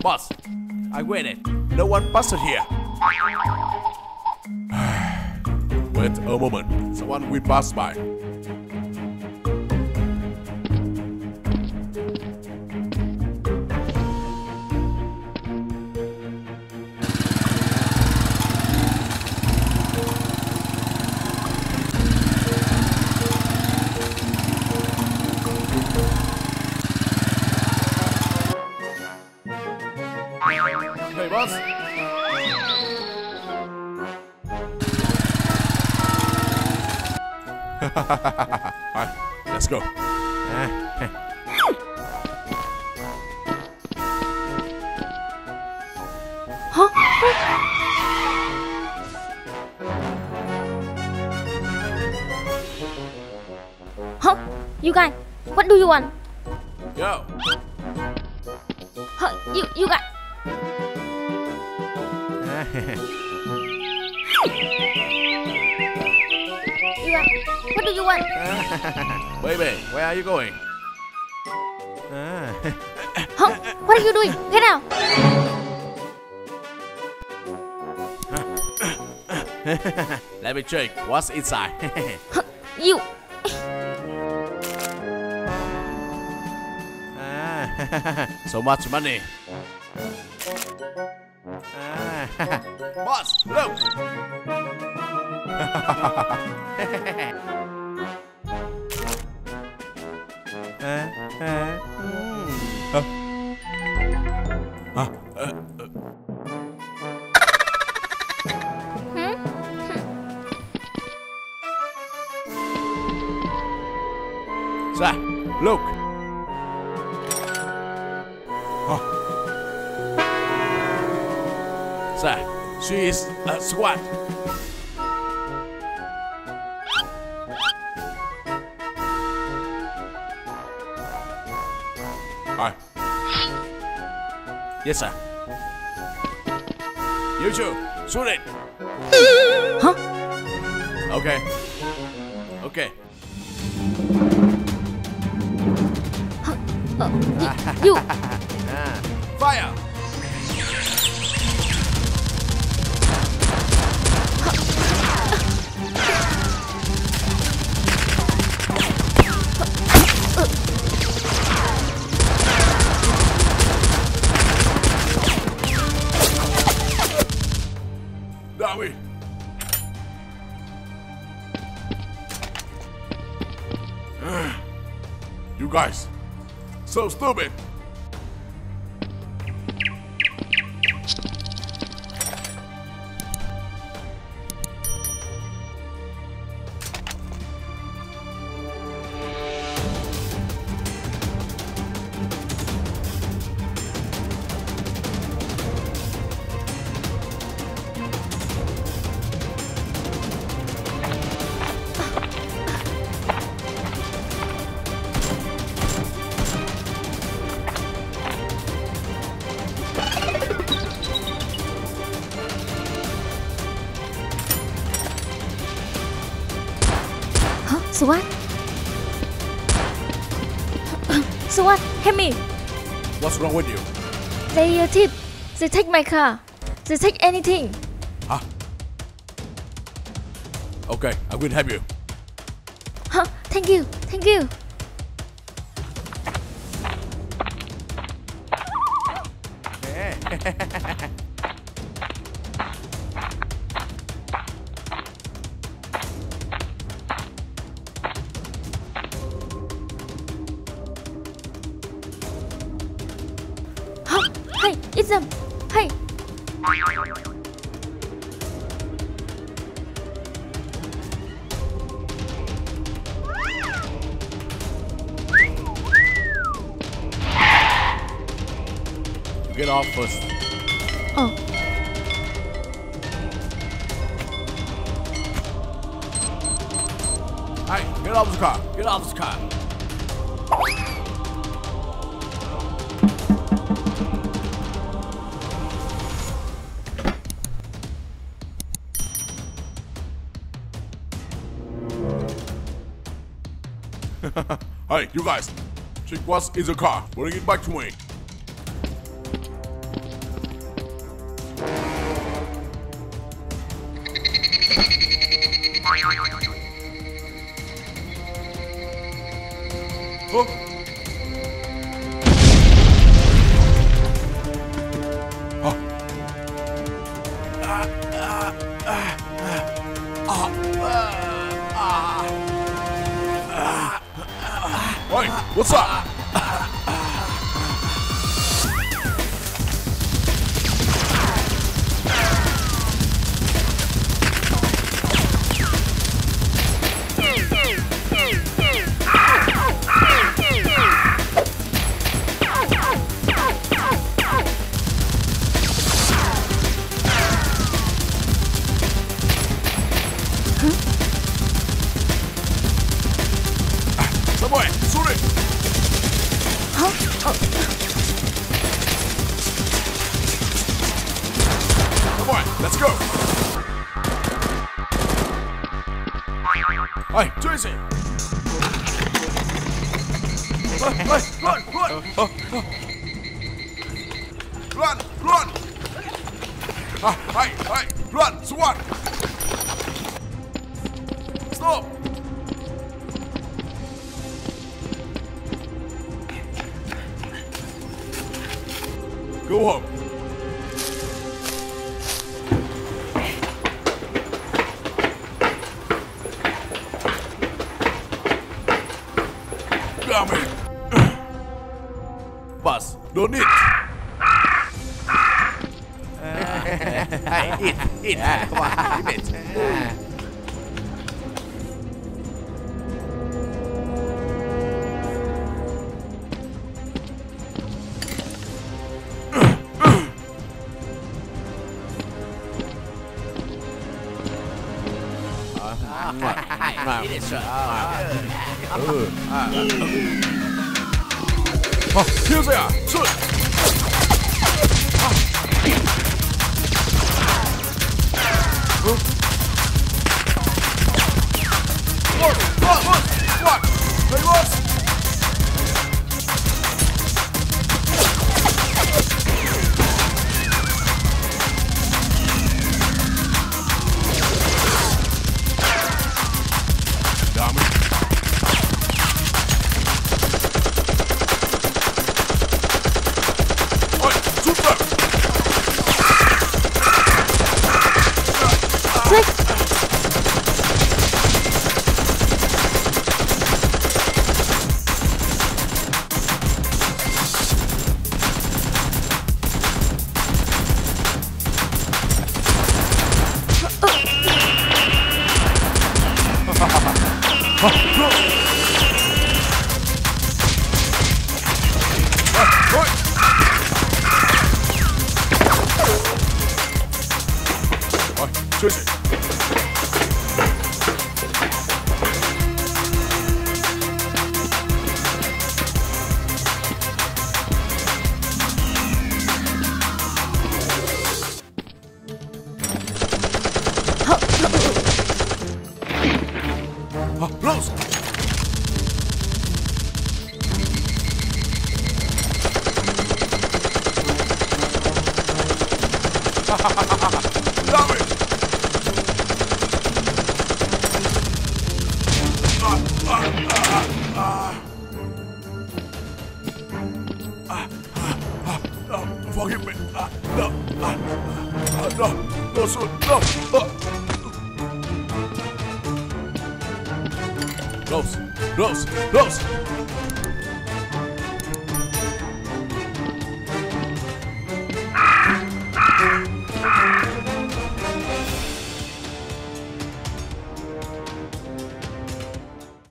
Boss, I waited. No one busted here. Wait a moment. Someone will pass by. Hey, boss. Alright, let's go. Huh? Huh? You guys, what do you want? Yo. Huh? You guys. What do you want? Baby, where are you going? Huh? What are you doing? Get out! Let me check what's inside. You! So much money. Boss, look! Sir, look! Oh. Sir. She is a swat. Hi. Yes, sir. You two, shoot it. Huh? Okay. Okay. You. Fire. You guys, so stupid. Swat? Swat, help me! What's wrong with you? They are thief. They take my car. They take anything. Huh? Okay, I will help you. Huh? Thank you, thank you. Hey, it's them! Hey! Get off first. Oh. Hey, get off this car! Get off this car! Hey, you guys, check what is the car. Bring it back to me. Hey, what's up? Let's go! Hey, do it! Hey, run! Run! Hey, run! So what? Stop! Go home! Bus, don't eat. Eat. Come on, eat it.好，就这样，是。Forgive me. No, sir, no. Close.